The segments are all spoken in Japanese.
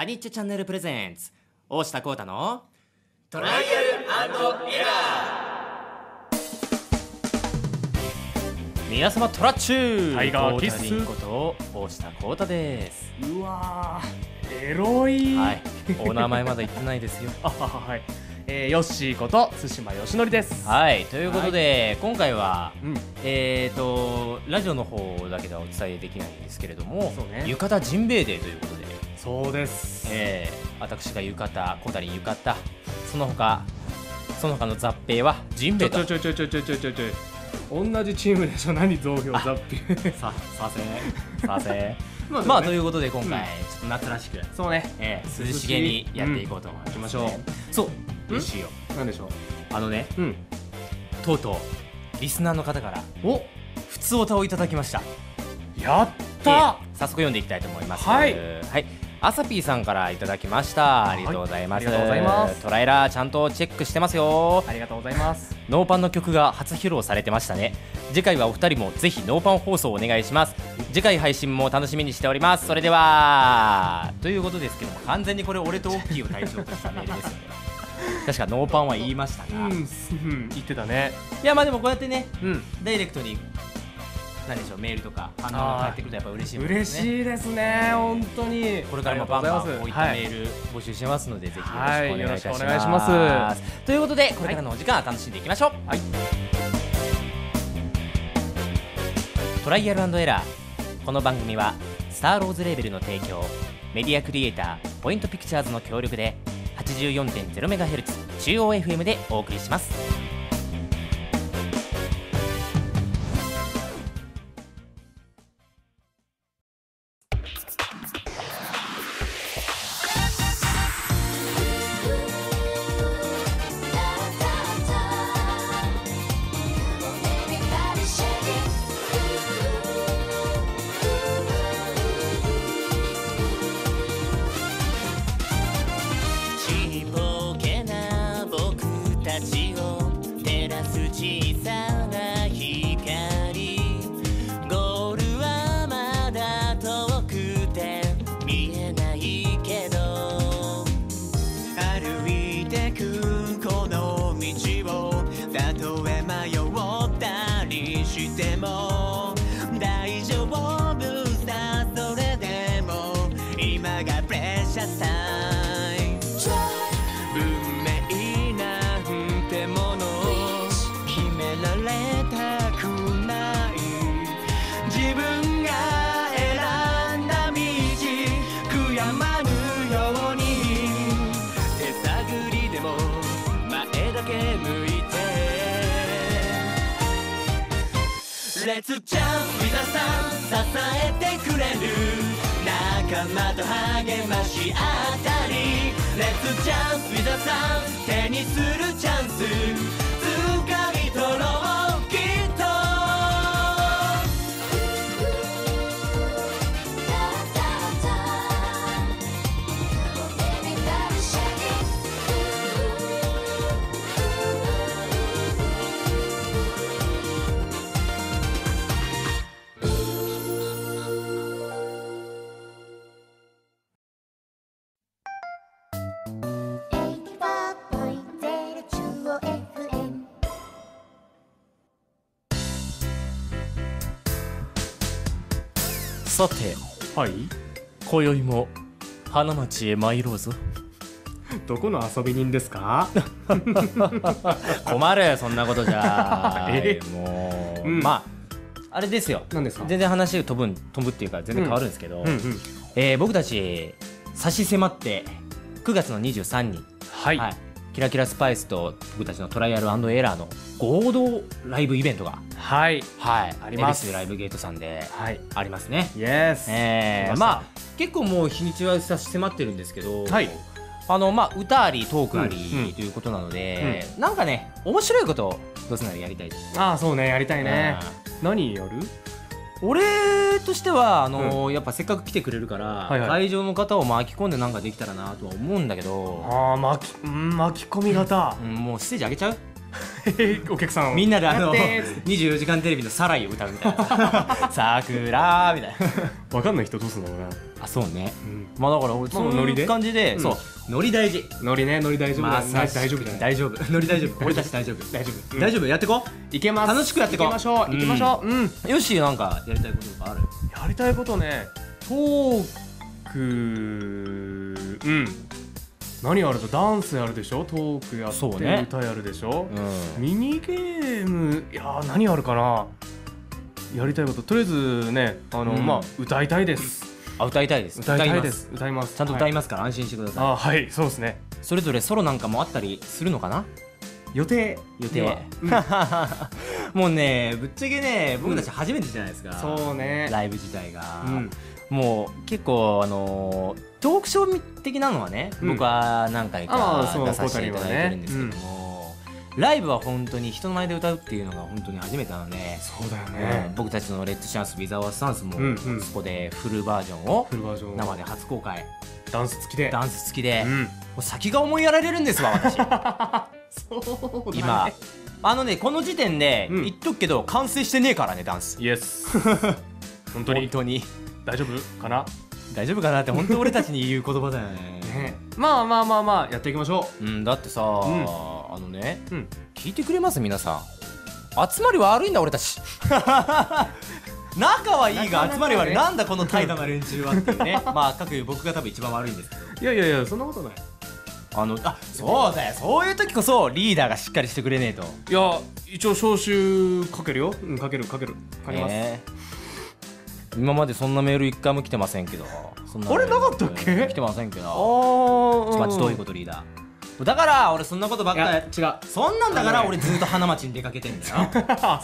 ハニッチェチャンネルプレゼンツ大下幸太のトライアル&エラー。皆様トラッチュータイガーキスこと大下幸太です。うわエロい、はい、お名前まだ言ってないですよあはい、ヨッシーこと津島よしのりです。はいということで、はい、今回は、ラジオの方だけではお伝えできないんですけれども、ね、浴衣ジンベエデーということで。そうです、私が浴衣、小谷浴衣、その他の雑兵はジンベエと。ちょい同じチームでしょ。何増票雑兵させまあ、ねまあ、ということで今回、ちょっと夏らしくそうね、涼しげにやっていこうと思います、ね。行きましょう。そう嬉しいよ。なんでしょう。あのね、とうとうリスナーの方からふつおたをいただきました。やった、早速読んでいきたいと思います。はい、はい、あさぴーさんからいただきました。ありがとうございます、はい、トライラーちゃんとチェックしてますよ。ありがとうございます。ノーパンの曲が初披露されてましたね。次回はお二人もぜひノーパン放送お願いします。次回配信も楽しみにしております。それではということですけども、完全にこれ俺とオッキーを対象としたメールですよね確かノーパンは言いましたが、言ってたね。いやまあでもこうやってね、ダイレクトに何でしょう、メールとか反応が返ってくるとやっぱ嬉しいもんですね。嬉しいですね本当に。これからもバンバンこういったメール募集してますので、ぜひよろしくお願いします。ということでこれからのお時間楽しんでいきましょう。はい、トライアル&エラー。この番組はスターローズレーベルの提供、メディアクリエイターポイントピクチャーズの協力で 84.0MHz 中央 FM でお送りします。Let's jump with the sun 支えてくれる仲間と励まし合ったり Let's jump with the sun 手にするチャンス掴み取ろうきっと。さて、はい、今宵も花街へ参ろうぞ。どこの遊び人ですか困るそんなことじゃもう、まああれですよ。何ですか。全然話が飛ぶっていうか全然変わるんですけど、僕たち差し迫って9月の23日に、はい、キラキラスパイスと僕たちのトライアル&エラーの合同ライブイベントがあります。恵比寿ライブゲートさんでありますね。まあ結構もう日にちは差し迫ってるんですけど、まあ歌ありトークありということなので、なんかね面白いことをどうせならやりたいです。ああそうね、やりたいね。何やる。俺としてはやっぱせっかく来てくれるから会場の方を巻き込んでなんかできたらなとは思うんだけど。ああ巻き込み型。もうステージ上げちゃうお客さんをみんなで24時間テレビのサライを歌うみたいなさくらみたいな。分かんない人どうすんだろうな。あ、そうね、うん、まあだから俺そういう感じで、うん、そうノリ大事、ノリね、ノリ大丈夫、まあ、大丈夫じゃない、大丈夫、ノリ大丈夫、俺たち大丈夫、大丈夫、うん、大丈夫、やってこう、いけます、楽しくやってこう、いきましょう、いきましょう、うん、うん、よし、なんかやりたいこととかある？やりたいことね、トーク、うん、何あると、ダンスやるでしょ、トークやって、ね、歌やるでしょ、うん、ミニゲーム、いやー何あるかな、やりたいこと、とりあえずね、うん、まあ歌いたいです。あ、歌いたいです。歌いたいです。歌います。ちゃんと歌いますから、はい、安心してください。あ、はい、そうですね。それぞれソロなんかもあったりするのかな？予定。うん、もうね、ぶっちゃけね、僕たち初めてじゃないですか。うん、そうね。ライブ自体が、うん、もう結構トークショー的なのはね、うん、僕は何回か出させていただいてるんですけども。ライブは本当に人の前で歌うっていうのが本当に初めてなので、そうだよね、うん、僕たちのレッドシャンスウィザーワスタンスも、うんうん、そこでフルバージョンを生で初公開、ダンス付きで、うん、もう先が思いやられるんですわ私そうだね、今ね、この時点で言っとくけど、うん、完成してねえからね、ダンスイエス本当に大丈夫かなって本当俺たちに言う言葉だよねまあやっていきましょう、うん、だってさ、うん、うん、聞いてくれます皆さん、集まり悪いんだ俺たち仲はいいが、集まり悪い、なんだこの怠惰な連中はっていうねまあ各僕が多分一番悪いんですけど、いやそんなことない、そうだよ、そういう時こそリーダーがしっかりしてくれねえと、いや一応招集かけるよ、うん、かけます、今までそんなメール一回も来てませんけど、あれなかったっけ？来てませんけど、マジどういうこと、リーダーだから俺そんなことばっかり、違う、そんなんだから俺ずっと花町に出かけてんだよ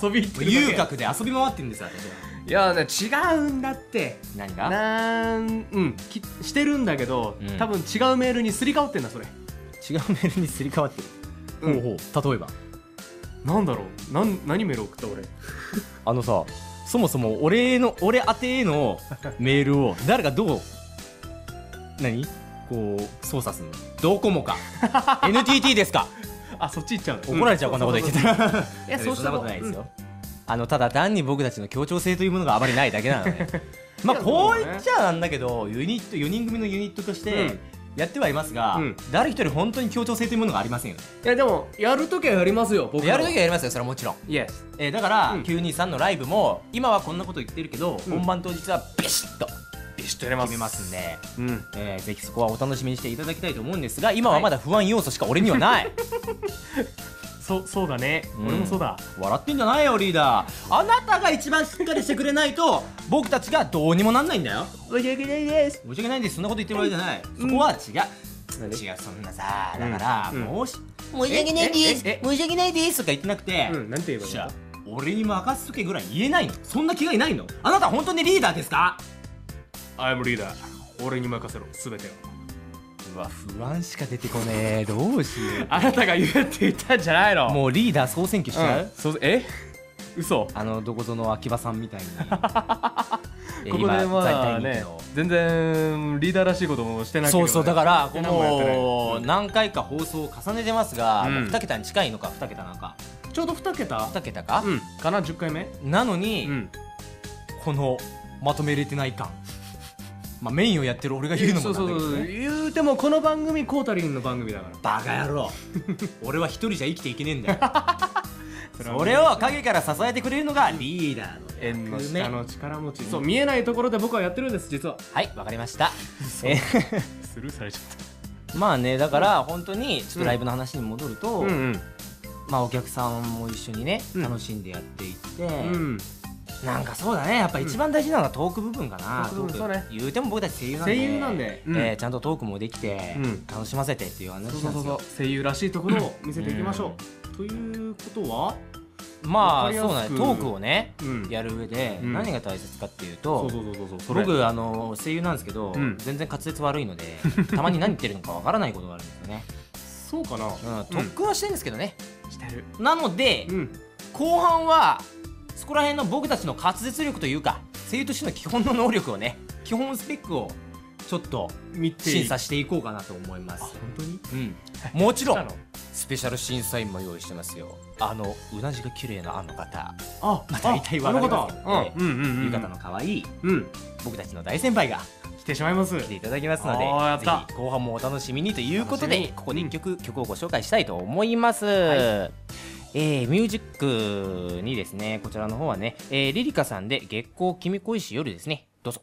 遊び行ってるだけ、遊郭で遊び回ってるんですよ私は。いや違うんだって、何がしてるんだけど、うん、多分違うメールにすり替わってんだ、それ違うメールにすり替わってる、うん、ほう、例えばなんだろう、何メール送った俺さ、そもそも俺宛てへのメールを誰がどう何こう操作するの、ドコモかNTT ですかあ、そっち行っちゃう、怒られちゃう、こんなこと言ってたらいや、そんなことないですよ、うん、ただ単に僕たちの協調性というものがあまりないだけなのでまあこう言っちゃなんだけど、4人組のユニットとしてやってはいますが、うん、誰一人本当に協調性というものがありませんよね。いやでもやるときはやりますよ、僕やるときはやりますよ、それはもちろん、yes、だから、うん、923のライブも今はこんなこと言ってるけど、うん、本番当日はビシッと決めますんで、うん、ぜひそこはお楽しみにしていただきたいと思うんですが、今はまだ不安要素しか俺にはない、はい、そうだね、うん、俺もそうだ、笑ってんじゃないよリーダー、あなたが一番しっかりしてくれないと僕たちがどうにもなんないんだよ、申し訳ないです、そんなこと言ってるわけじゃない、そこは違う、そんなさ、だから、うん、申し訳ないですとか言ってなくて、うん、なんて言えばいいの、俺に任せとけぐらい言えないの、そんな気がいないの、あなた本当にリーダーですか？I'm leader、 俺に任せろ、すべてを。うわ、不安しか出てこねえ、どうしようあなたが言うって言ったんじゃないの、もうリーダー総選挙しちゃう、うん、嘘、どこぞの秋葉さんみたいにここでまあね、全然リーダーらしいこともしてなくて、そうそう、だからこの何回か放送を重ねてますが、うん、2桁に近いのか、2桁なんかちょうど2桁か、うん、かな、10回目なのに、うん、このまとめれてない感、まあ、メインをやってる俺が言うのもなんだけどね、そう言うてもこの番組コータリンの番組だから、バカ野郎俺は一人じゃ生きていけねえんだよそれを陰から支えてくれるのがリーダーの縁の下の力持ち、そう見えないところで僕はやってるんです、実は。はい、わかりましたスルーされちゃったまあね、だから本当にちょっとライブの話に戻ると、うんうん、まあお客さんも一緒にね、うん、楽しんでやっていって、うん、なんかそうだね、やっぱ一番大事なのはトーク部分かな、うん、トーク、ね、言うても僕たち声優なんで、うん、ちゃんとトークもできて、うん、楽しませてっていう話なんですよ。そう声優らしいところを見せていきましょう、うん、ということはまあそうだね、トークをね、うん、やる上で何が大切かっていうと、僕声優なんですけど、うん、全然滑舌悪いのでたまに何言ってるのかわからないことがあるんですよねそうかな、うん、特訓はしてるんですけどね、してるなので、うん、後半はそこら辺の僕たちの滑舌力というか声優としての基本の能力をね、基本スペックをちょっと審査していこうかなと思います。あ、本当に？うん、もちろんスペシャル審査員も用意してますよ。うなじが綺麗なあの方、また大体笑いますけどね、浴衣の可愛い、うん、僕たちの大先輩が来てしまいます。来ていただきますので、ぜひ後半もお楽しみにということで、ここで1曲、曲をご紹介したいと思います。はい、ミュージックにですね、こちらの方はね、リリカさんで月光君恋し夜ですね。どうぞ。